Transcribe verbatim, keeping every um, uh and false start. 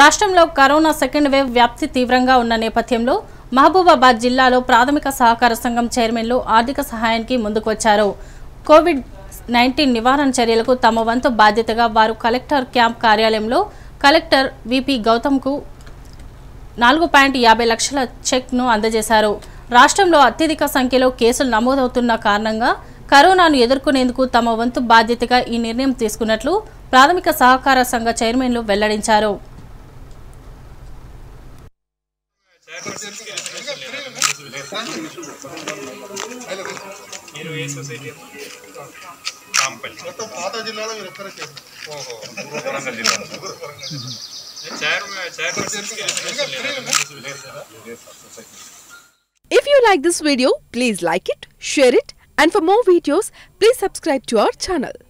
రాష్ట్రంలో corona second wave వ్యాప్తి తీవ్రంగా ఉన్న నేపథ్యంలో మహబూబాబాద్ జిల్లాలో ప్రాథమిక సహకార సంఘం చైర్మన్లు ఆర్థిక సహాయానికి ముందుకొచ్చారు. కోవిడ్ నైన్టీన్ నివారణ చర్యలకు తమ వంతు బాధ్యతగా వారు కలెక్టర్ క్యాంప్ కార్యాలయంలో కలెక్టర్ విపి గౌతమ్కు నాలుగు పాయింట్ యాభై లక్షల చెక్ను అందజేశారు. రాష్ట్రంలో అత్యధిక సంఖ్యలో కేసులు నమోదవుతున్న కారణంగా కరోనాను ఎదుర్కొనేందుకు తమ వంతు బాధ్యతగా ఈ నిర్ణయం తీసుకున్నట్లు ప్రాథమిక సహకార సంఘ చైర్మన్లు వెల్లడించారు. If you like this video, please like it, share it, and for more videos, please subscribe to our channel.